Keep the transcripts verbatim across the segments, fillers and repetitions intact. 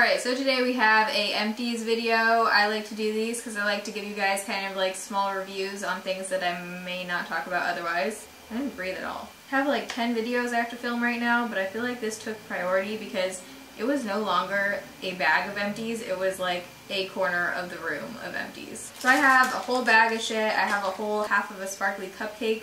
Alright, so today we have a empties video. I like to do these because I like to give you guys kind of like small reviews on things that I may not talk about otherwise. I didn't breathe at all. I have like ten videos I have to film right now, but I feel like this took priority because it was no longer a bag of empties, it was like a corner of the room of empties. So I have a whole bag of shit, I have a whole half of a sparkly cupcake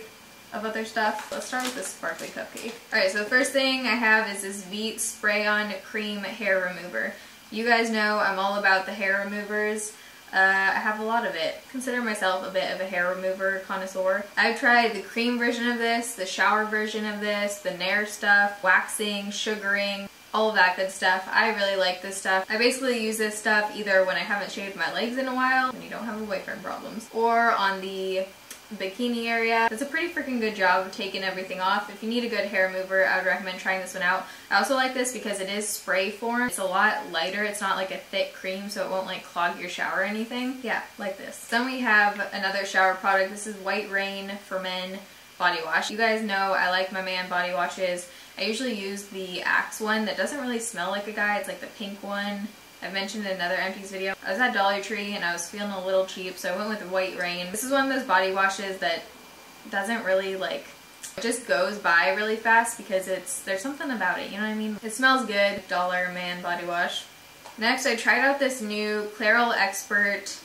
of other stuff. Let's start with this sparkly cupcake. Alright, so the first thing I have is this Veet Spray-On Cream Hair Remover. You guys know I'm all about the hair removers. Uh, I have a lot of it. Consider myself a bit of a hair remover connoisseur. I've tried the cream version of this, the shower version of this, the Nair stuff, waxing, sugaring, all of that good stuff. I really like this stuff. I basically use this stuff either when I haven't shaved my legs in a while, when you don't have a boyfriend problems, or on the bikini area. It's a pretty freaking good job of taking everything off. If you need a good hair remover, I would recommend trying this one out. I also like this because it is spray form. It's a lot lighter. It's not like a thick cream, so it won't like clog your shower or anything. Yeah, like this. Then we have another shower product. This is White Rain for Men Body Wash. You guys know I like my man body washes. I usually use the Axe one that doesn't really smell like a guy. It's like the pink one. I've mentioned in another empties video. I was at Dollar Tree and I was feeling a little cheap, so I went with White Rain. This is one of those body washes that doesn't really like, it just goes by really fast because it's, there's something about it, you know what I mean? It smells good. Dollar Man Body Wash. Next, I tried out this new Clairol Expert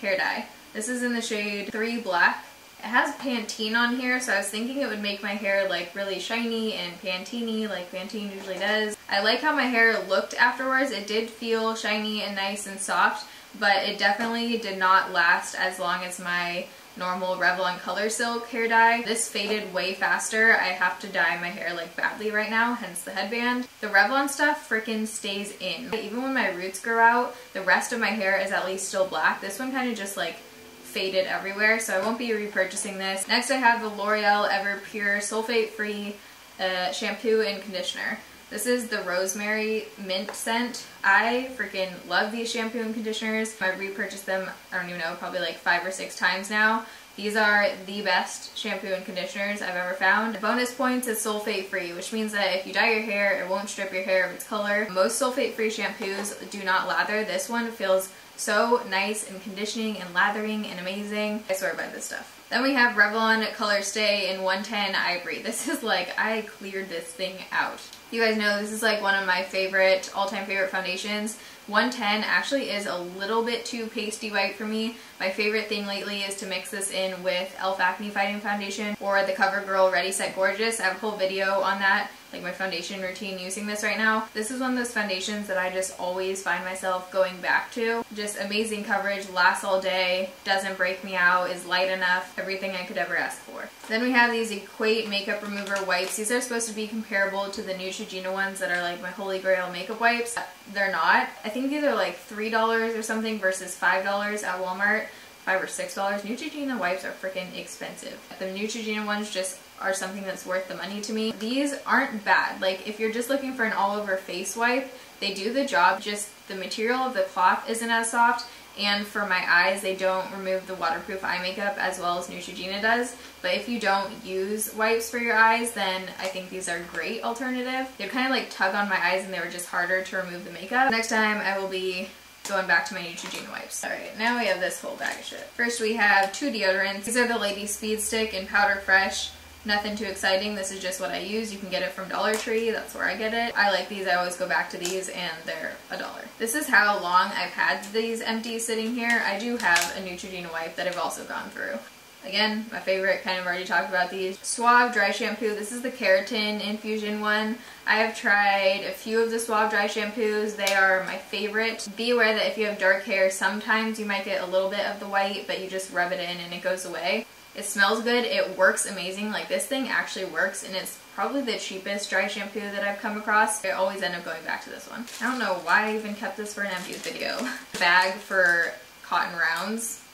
hair dye. This is in the shade three Black. It has Pantene on here, so I was thinking it would make my hair like really shiny and Pantene-y like Pantene usually does. I like how my hair looked afterwards. It did feel shiny and nice and soft, but it definitely did not last as long as my normal Revlon Color Silk hair dye. This faded way faster. I have to dye my hair like badly right now, hence the headband. The Revlon stuff freaking stays in. Even when my roots grow out, the rest of my hair is at least still black. This one kind of just like faded everywhere, so I won't be repurchasing this. Next I have the L'Oreal Ever Pure Sulfate-Free uh, Shampoo and Conditioner. This is the Rosemary Mint scent. I freaking love these shampoo and conditioners. I've repurchased them, I don't even know, probably like five or six times now. These are the best shampoo and conditioners I've ever found. Bonus points is sulfate-free, which means that if you dye your hair, it won't strip your hair of its color. Most sulfate-free shampoos do not lather. This one feels so nice and conditioning and lathering and amazing. I swear by this stuff. Then we have Revlon Colorstay in one ten Ivory. This is like, I cleared this thing out. You guys know this is like one of my favorite, all-time favorite foundations. one ten actually is a little bit too pasty white for me. My favorite thing lately is to mix this in with Elf Acne Fighting Foundation or the CoverGirl Ready Set Gorgeous. I have a whole video on that, like my foundation routine using this right now. This is one of those foundations that I just always find myself going back to. Just amazing coverage, lasts all day, doesn't break me out, is light enough, everything I could ever ask for. Then we have these Equate Makeup Remover Wipes. These are supposed to be comparable to the Neutrogena ones that are like my holy grail makeup wipes. They're not. I think these are like three dollars or something versus five dollars at Walmart. five or six dollars. Neutrogena wipes are freaking expensive. The Neutrogena ones just are something that's worth the money to me. These aren't bad. Like if you're just looking for an all-over face wipe, they do the job, just the material of the cloth isn't as soft, and for my eyes they don't remove the waterproof eye makeup as well as Neutrogena does. But if you don't use wipes for your eyes, then I think these are a great alternative. They kind of like tug on my eyes and they were just harder to remove the makeup. Next time I will be going back to my Neutrogena wipes. Alright, now we have this whole bag of shit. First we have two deodorants. These are the Lady Speed Stick and Powder Fresh. Nothing too exciting, this is just what I use. You can get it from Dollar Tree, that's where I get it. I like these, I always go back to these, and they're a dollar. This is how long I've had these empties sitting here. I do have a Neutrogena wipe that I've also gone through. Again, my favorite, kind of already talked about these. Suave Dry Shampoo, this is the keratin infusion one. I have tried a few of the Suave Dry Shampoos, they are my favorite. Be aware that if you have dark hair, sometimes you might get a little bit of the white, but you just rub it in and it goes away. It smells good, it works amazing, like this thing actually works, and it's probably the cheapest dry shampoo that I've come across. I always end up going back to this one. I don't know why I even kept this for an empties video. Bag for cotton rounds.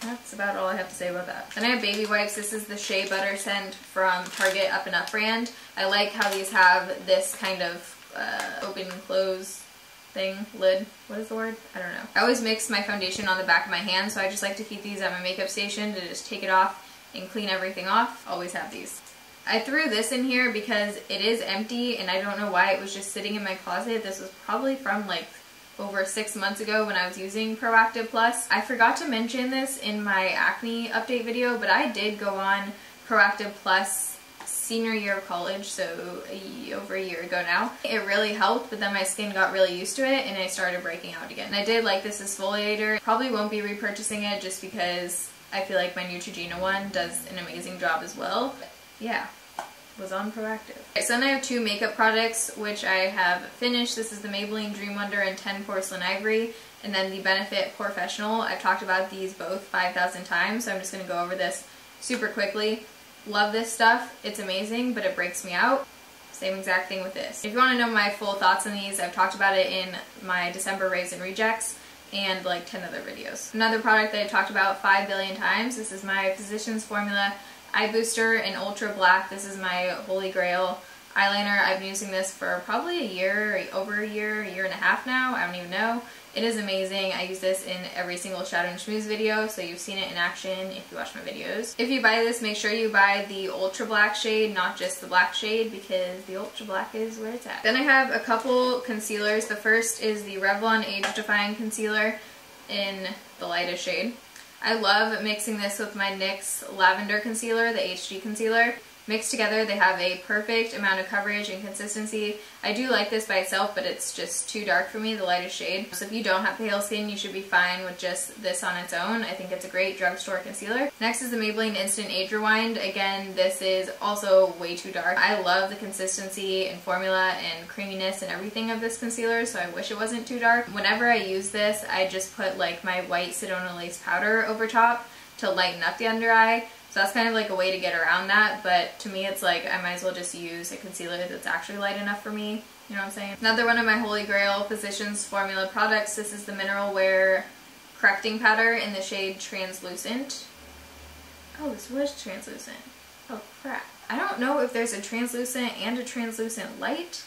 That's about all I have to say about that. Then I have baby wipes. This is the Shea Butter scent from Target Up and Up brand. I like how these have this kind of uh, open and close thing, lid, what is the word? I don't know. I always mix my foundation on the back of my hand, so I just like to keep these at my makeup station to just take it off and clean everything off. Always have these. I threw this in here because it is empty and I don't know why it was just sitting in my closet. This was probably from like over six months ago when I was using Proactiv Plus. I forgot to mention this in my acne update video, but I did go on Proactiv Plus senior year of college, so a, over a year ago now. It really helped, but then my skin got really used to it and I started breaking out again. And I did like this exfoliator. Probably won't be repurchasing it just because I feel like my Neutrogena one does an amazing job as well. But yeah, was on Proactiv. Okay, so then I have two makeup products which I have finished. This is the Maybelline Dream Wonder and ten Porcelain Ivory, and then the Benefit Porefessional. I've talked about these both five thousand times, so I'm just going to go over this super quickly. Love this stuff. It's amazing, but it breaks me out. Same exact thing with this. If you want to know my full thoughts on these, I've talked about it in my December Raves and Rejects and like ten other videos. Another product that I talked about five billion times, this is my Physicians Formula Eye Booster in Ultra Black. This is my holy grail eyeliner. I've been using this for probably a year, over a year, a year and a half now. I don't even know. It is amazing. I use this in every single Shadow and Schmooze video, so you've seen it in action if you watch my videos. If you buy this, make sure you buy the Ultra Black shade, not just the black shade, because the Ultra Black is where it's at. Then I have a couple concealers. The first is the Revlon Age Defying Concealer in the lightest shade. I love mixing this with my N Y X Lavender Concealer, the H D Concealer. Mixed together, they have a perfect amount of coverage and consistency. I do like this by itself, but it's just too dark for me, the lightest shade. So if you don't have pale skin, you should be fine with just this on its own. I think it's a great drugstore concealer. Next is the Maybelline Instant Age Rewind. Again, this is also way too dark. I love the consistency and formula and creaminess and everything of this concealer, so I wish it wasn't too dark. Whenever I use this, I just put like my white Sedona Lace powder over top to lighten up the under eye. So that's kind of like a way to get around that, but to me it's like I might as well just use a concealer that's actually light enough for me, you know what I'm saying? Another one of my holy grail Physicians Formula products, this is the Mineral Wear Correcting Powder in the shade Translucent. Oh, this was translucent. Oh crap. I don't know if there's a translucent and a translucent light,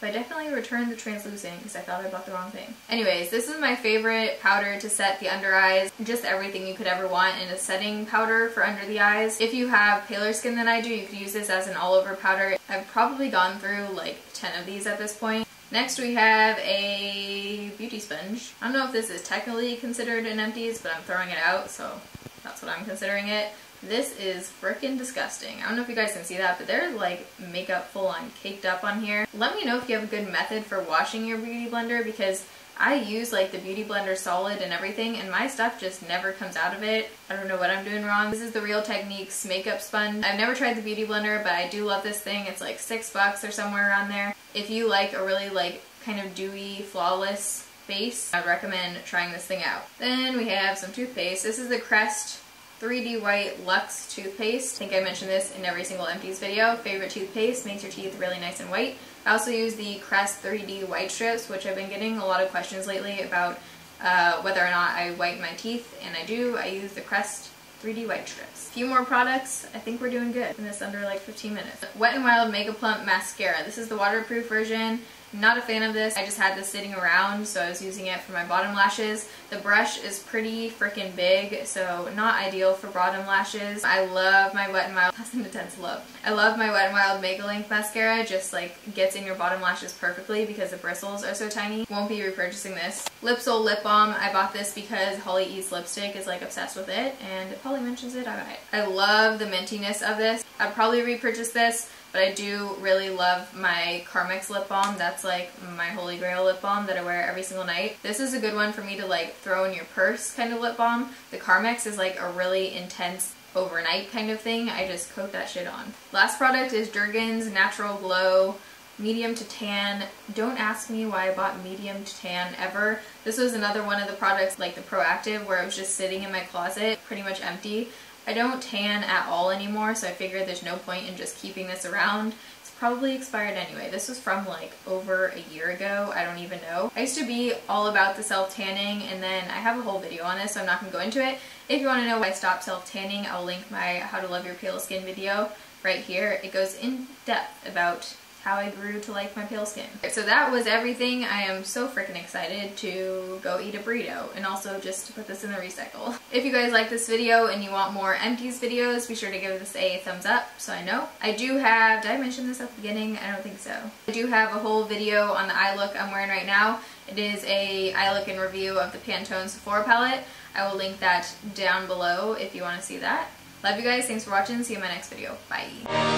but I definitely returned the translucent because I thought I bought the wrong thing. Anyways, this is my favorite powder to set the under eyes. Just everything you could ever want in a setting powder for under the eyes. If you have paler skin than I do, you could use this as an all-over powder. I've probably gone through like ten of these at this point. Next we have a beauty sponge. I don't know if this is technically considered an empties, but I'm throwing it out, so that's what I'm considering it. This is freaking disgusting. I don't know if you guys can see that, but there's like makeup full on caked up on here. Let me know if you have a good method for washing your Beauty Blender, because I use like the Beauty Blender Solid and everything and my stuff just never comes out of it. I don't know what I'm doing wrong. This is the Real Techniques Makeup Sponge. I've never tried the Beauty Blender, but I do love this thing. It's like six bucks or somewhere around there. If you like a really like kind of dewy, flawless face, I'd recommend trying this thing out. Then we have some toothpaste. This is the Crest three D White Luxe toothpaste. I think I mentioned this in every single empties video. Favorite toothpaste, makes your teeth really nice and white. I also use the Crest three D White Strips, which I've been getting a lot of questions lately about uh, whether or not I whiten my teeth, and I do. I use the Crest three D White Strips. A few more products. I think we're doing good in this under like fifteen minutes. Wet n Wild Mega Plump Mascara. This is the waterproof version. Not a fan of this. I just had this sitting around, so I was using it for my bottom lashes. The brush is pretty freaking big, so not ideal for bottom lashes. I love my Wet n Wild. That's an intense love. I love my Wet n Wild Mega Length mascara. Just like gets in your bottom lashes perfectly because the bristles are so tiny. Won't be repurchasing this. Lip Soul Lip Balm. I bought this because Holly E's Lipstick is like obsessed with it, and if Holly mentions it, I buy it. I love the mintiness of this. I'd probably repurchase this, but I do really love my Carmex lip balm. That's like my holy grail lip balm that I wear every single night. This is a good one for me to like throw in your purse kind of lip balm. The Carmex is like a really intense overnight kind of thing. I just coat that shit on. Last product is Jergens Natural Glow Medium to Tan. Don't ask me why I bought medium to tan ever. This was another one of the products like the Proactiv where it was just sitting in my closet pretty much empty. I don't tan at all anymore, so I figured there's no point in just keeping this around. It's probably expired anyway. This was from like over a year ago. I don't even know. I used to be all about the self-tanning, and then I have a whole video on this, so I'm not going to go into it. If you want to know why I stopped self-tanning, I'll link my How to Love Your Pale Skin video right here. It goes in depth about how I grew to like my pale skin. So that was everything. I am so freaking excited to go eat a burrito and also just to put this in the recycle. If you guys like this video and you want more empties videos, be sure to give this a thumbs up so I know. I do have, did I mention this at the beginning? I don't think so. I do have a whole video on the eye look I'm wearing right now. It is a eye look and review of the Pantene Sephora palette. I will link that down below if you want to see that. Love you guys. Thanks for watching. See you in my next video. Bye.